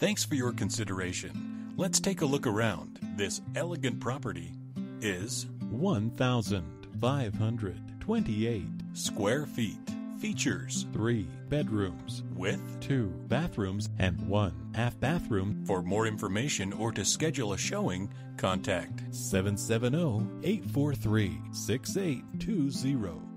Thanks for your consideration. Let's take a look around. This elegant property is 1,528 square feet. Features 3 bedrooms with 2 bathrooms and 1 half bathroom. For more information or to schedule a showing, contact 770-843-6820.